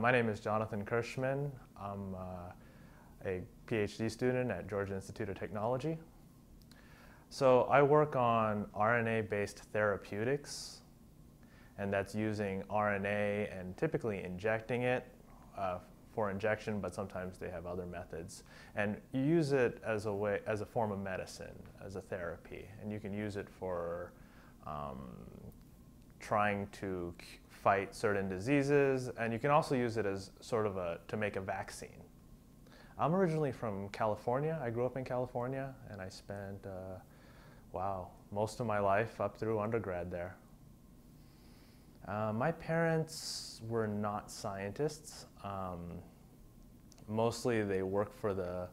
My name is Jonathan Kirschman. I'm a PhD student at Georgia Institute of Technology. So I work on RNA-based therapeutics, and that's using RNA and typically injecting it for injection, but sometimes they have other methods. And you use it as a form of medicine, as a therapy, and you can use it for trying to fight certain diseases, and you can also use it as sort of to make a vaccine. I'm originally from California. I grew up in California, and I spent, most of my life up through undergrad there. My parents were not scientists. Mostly they work for the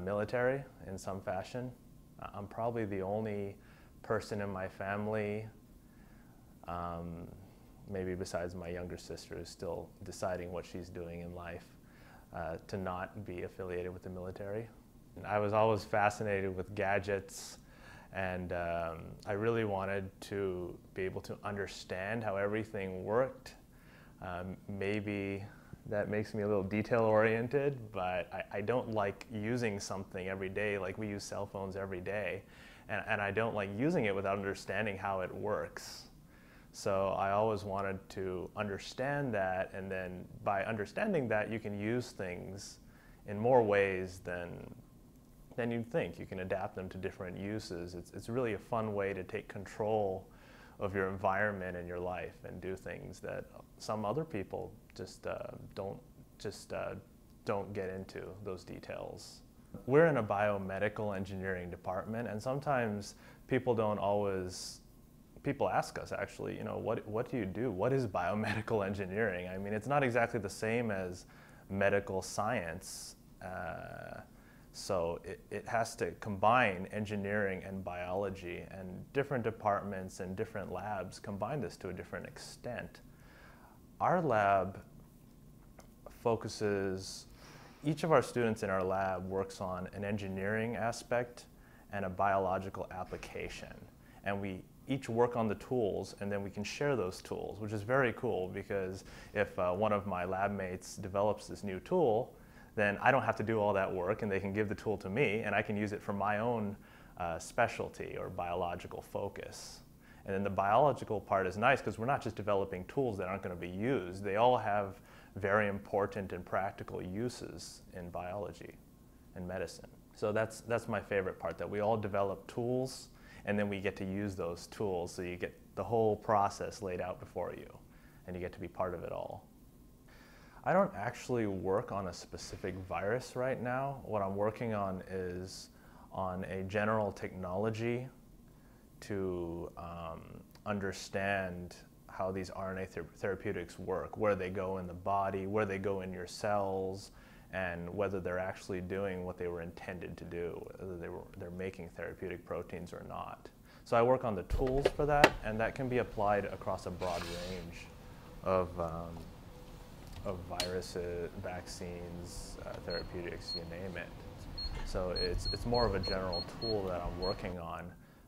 military in some fashion. I'm probably the only person in my family, maybe besides my younger sister, who's still deciding what she's doing in life, to not be affiliated with the military. And I was always fascinated with gadgets, and I really wanted to be able to understand how everything worked. Maybe that makes me a little detail-oriented, but I don't like using something every day. Like, we use cell phones every day, and I don't like using it without understanding how it works. So I always wanted to understand that, and then by understanding that, you can use things in more ways than you'd think. You can adapt them to different uses. It's really a fun way to take control of your environment and your life and do things that some other people just don't get into those details. We're in a biomedical engineering department, and sometimes people ask us, actually, you know, what do you do? What is biomedical engineering? I mean, it's not exactly the same as medical science. So it has to combine engineering and biology, and different departments and different labs combine this to a different extent. Our lab focuses, each of our students in our lab works on an engineering aspect and a biological application. And we each work on the tools, and then we can share those tools, which is very cool, because if one of my lab mates develops this new tool, then I don't have to do all that work, and they can give the tool to me, and I can use it for my own specialty or biological focus. And then the biological part is nice, because we're not just developing tools that aren't going to be used. They all have very important and practical uses in biology and medicine. So that's my favorite part, that we all develop tools, and then we get to use those tools, so you get the whole process laid out before you, and you get to be part of it all. I don't actually work on a specific virus right now. What I'm working on is on a general technology to understand how these RNA therapeutics work, where they go in the body, where they go in your cells, and whether they're actually doing what they were intended to do, whether they're making therapeutic proteins or not. So I work on the tools for that, and that can be applied across a broad range of viruses, vaccines, therapeutics, you name it. So it's more of a general tool that I'm working on.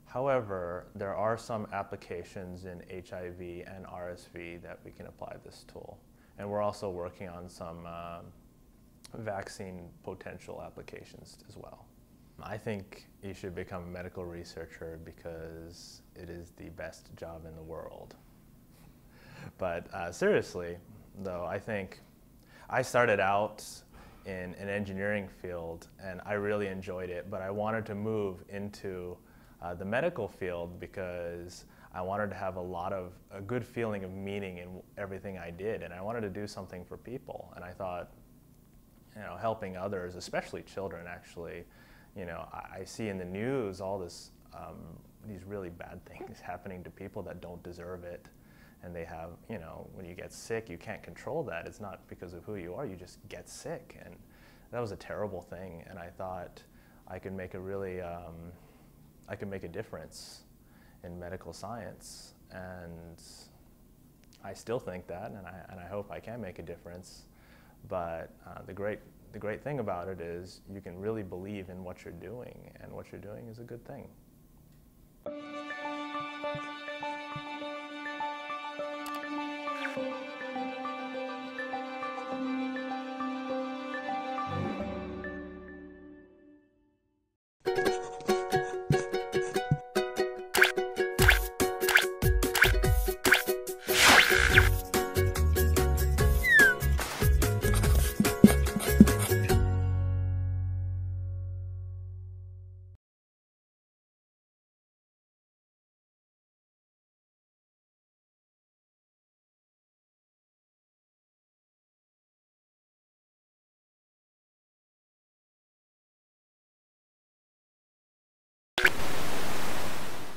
However, there are some applications in HIV and RSV that we can apply this tool. And we're also working on some vaccine potential applications as well. I think you should become a medical researcher, because it is the best job in the world. But seriously, though, I think I started out in an engineering field, and I really enjoyed it, but I wanted to move into the medical field, because I wanted to have a good feeling of meaning in everything I did, and I wanted to do something for people. And I thought, you know, helping others, especially children, actually, you know, I see in the news all this, these really bad things happening to people that don't deserve it. And they have, you know, when you get sick, you can't control that. It's not because of who you are, you just get sick. And that was a terrible thing. And I thought I could make I could make a difference in medical science. And I still think that, and I hope I can make a difference. But the great thing about it is you can really believe in what you're doing, and what you're doing is a good thing.